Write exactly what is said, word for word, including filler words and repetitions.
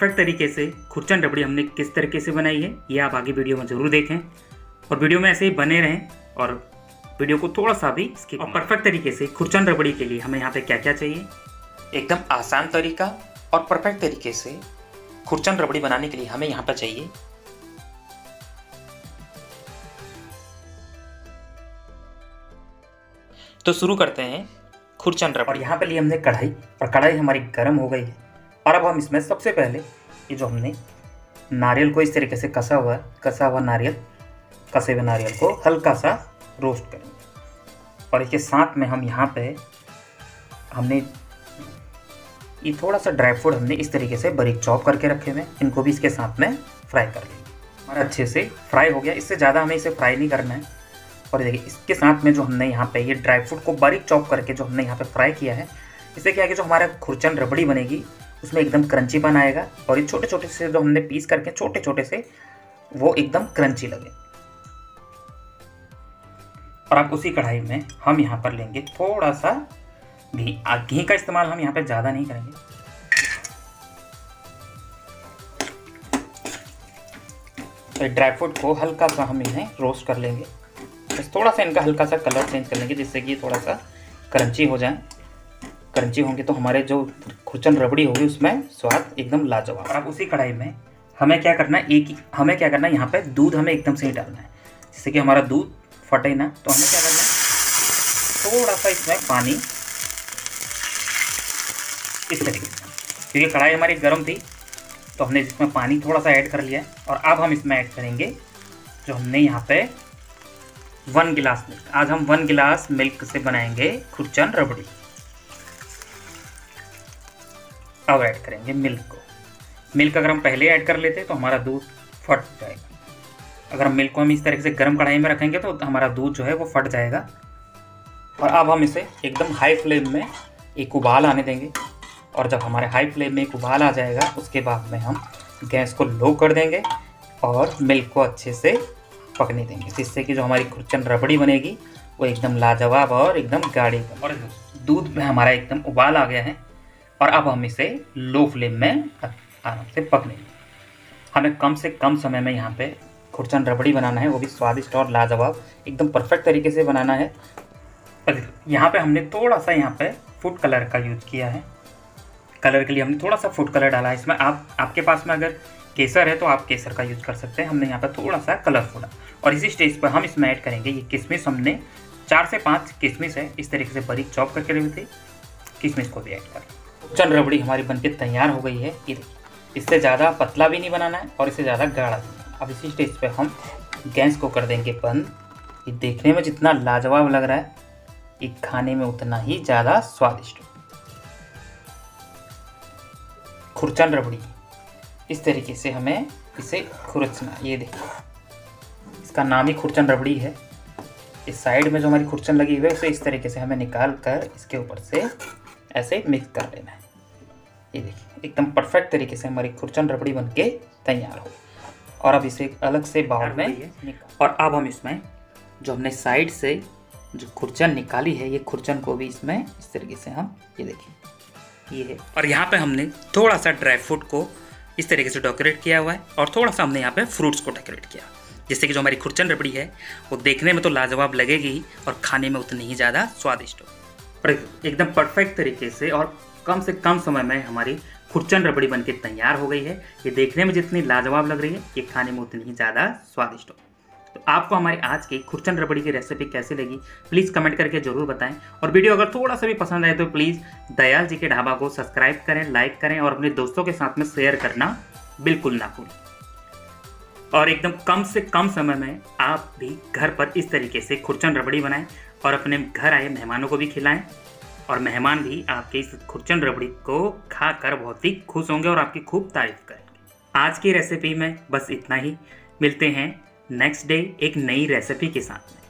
Perfect तरीके से खुर्चन रबड़ी हमने किस तरीके से बनाई है ये आप आगे वीडियो में ज़रूर देखें और वीडियो में ऐसे ही बने रहें और वीडियो को थोड़ा सा भी स्किप। और परफेक्ट तरीके से खुर्चन रबड़ी के लिए हमें यहाँ पे क्या क्या चाहिए, एकदम आसान तरीका और परफेक्ट तरीके से खुर्चन रबड़ी बनाने के लिए हमें यहाँ पर चाहिए तो शुरू करते हैं खुर्चन रबड़ी। और यहाँ पे लिए हमने कढ़ाई और कढ़ाई हमारी गर्म हो गई है और अब हम इसमें सबसे पहले ये जो हमने नारियल को इस तरीके से कसा हुआ है, कसा हुआ नारियल, कसे हुए नारियल को हल्का सा रोस्ट करेंगे। और इसके साथ में हम यहाँ पे हमने ये थोड़ा सा ड्राई फ्रूट हमने इस तरीके से बारीक चॉप करके रखे हुए हैं, इनको भी इसके साथ में फ्राई कर लेंगे। हमारा अच्छे से फ्राई हो गया, इससे ज़्यादा हमें इसे फ्राई नहीं करना है। और देखिए इसके साथ में जो हमने यहाँ पे ये ड्राई फ्रूट को बारीक चॉप करके जो हमने यहाँ पे फ्राई किया है, इससे क्या है कि जो हमारा खुर्चन रबड़ी बनेगी उसमें एकदम क्रंचीपन आएगा और ये छोटे छोटे से जो हमने पीस करके छोटे छोटे से वो एकदम क्रंची लगे। और आप उसी कढ़ाई में हम यहाँ पर लेंगे थोड़ा सा घी। घी का इस्तेमाल हम यहाँ पे ज़्यादा नहीं करेंगे। तो ड्राई फ्रूट को हल्का सा हम इन्हें रोस्ट कर लेंगे, बस थोड़ा सा इनका हल्का सा कलर चेंज कर लेंगे जिससे कि थोड़ा सा क्रंची हो जाए। क्रंची होंगे तो हमारे जो खुर्चन रबड़ी होगी उसमें स्वाद एकदम लाजवाब। और अब उसी कढ़ाई में हमें क्या करना है, एक हमें क्या करना है यहाँ पे दूध हमें एकदम से ही डालना है जिससे कि हमारा दूध फटे ना। तो हमें क्या करना है, थोड़ा सा इसमें पानी इस तरीके से, क्योंकि कढ़ाई हमारी गर्म थी तो हमने इसमें पानी थोड़ा सा ऐड कर लिया। और अब हम इसमें ऐड करेंगे जो हमने यहाँ पे वन गिलास मिल्क, आज हम वन गिलास मिल्क से बनाएंगे खुर्चन रबड़ी। अब ऐड करेंगे मिल्क को। मिल्क अगर हम पहले ऐड कर लेते तो हमारा दूध फट जाएगा। अगर हम मिल्क को हम इस तरीके से गर्म कढ़ाई में रखेंगे तो हमारा दूध जो है वो फट जाएगा। और अब हम इसे एकदम हाई फ्लेम में एक उबाल आने देंगे। और जब हमारे हाई फ्लेम में एक उबाल आ जाएगा उसके बाद में हम गैस को लो कर देंगे और मिल्क को अच्छे से पकने देंगे जिससे कि जो हमारी खुर्चन रबड़ी बनेगी वो एकदम लाजवाब और एकदम गाढ़ी। और दूध में हमारा एकदम उबाल आ गया है और अब हम इसे लो फ्लेम में आराम से पकने देंगे। हमें कम से कम समय में यहाँ पे खुर्चन रबड़ी बनाना है, वो भी स्वादिष्ट और लाजवाब एकदम परफेक्ट तरीके से बनाना है। यहाँ पे हमने थोड़ा सा यहाँ पे फूड कलर का यूज किया है। कलर के लिए हमने थोड़ा सा फूड कलर डाला है इसमें। आप आपके पास में अगर केसर है तो आप केसर का यूज कर सकते हैं। हमने यहाँ पर थोड़ा सा कलरफुल। और इसी स्टेज पर हम इसमें ऐड करेंगे ये किशमिश। हमने चार से पाँच किशमिश है इस तरीके से बारीक चॉप करके रखी थी, किशमिश को भी ऐड करें। खुर्चन रबड़ी हमारी बनके तैयार हो गई है। ये देखिए, इससे ज़्यादा पतला भी नहीं बनाना है और इससे ज़्यादा गाढ़ा भी नहीं। अब इसी स्टेज पे हम गैस को कर देंगे बंद। ये देखने में जितना लाजवाब लग रहा है ये खाने में उतना ही ज़्यादा स्वादिष्ट। खुर्चन रबड़ी इस तरीके से हमें इसे खुरचना। ये देखिए, इसका नाम ही खुर्चन रबड़ी है। इस साइड में जो हमारी खुर्चन लगी हुई है उसे इस तरीके से हमें निकाल कर इसके ऊपर से ऐसे मिक्स कर लेना है। ये देखिए, एकदम परफेक्ट तरीके से हमारी खुर्चन रबड़ी बनके तैयार हो। और अब इसे अलग से बाउल में। और अब हम इसमें जो हमने साइड से जो खुर्चन निकाली है ये खुर्चन को भी इसमें इस तरीके से हम, ये देखिए, ये है। और यहाँ पे हमने थोड़ा सा ड्राई फ्रूट को इस तरीके से डेकोरेट किया हुआ है और थोड़ा सा हमने यहाँ पे फ्रूट्स को डेकोरेट किया जिससे कि जो हमारी खुर्चन रबड़ी है वो देखने में तो लाजवाब लगेगी और खाने में उतनी ही ज़्यादा स्वादिष्ट होगी। एकदम परफेक्ट तरीके से और कम से कम समय में हमारी खुर्चन रबड़ी बनके तैयार हो गई है। ये देखने में जितनी लाजवाब लग रही है ये खाने में उतनी ही ज़्यादा स्वादिष्ट हो। तो आपको हमारी आज की खुर्चन रबड़ी की रेसिपी कैसी लगी प्लीज़ कमेंट करके ज़रूर बताएं। और वीडियो अगर थोड़ा सा भी पसंद आए तो प्लीज़ दयाल जी के ढाबा को सब्सक्राइब करें, लाइक करें और अपने दोस्तों के साथ में शेयर करना बिल्कुल ना भूलें। और एकदम कम से कम समय में आप भी घर पर इस तरीके से खुर्चन रबड़ी बनाएँ और अपने घर आए मेहमानों को भी खिलाएं और मेहमान भी आपके इस खुर्चन रबड़ी को खाकर बहुत ही खुश होंगे और आपकी खूब तारीफ करेंगे। आज की रेसिपी में बस इतना ही। मिलते हैं नेक्स्ट डे एक नई रेसिपी के साथ में।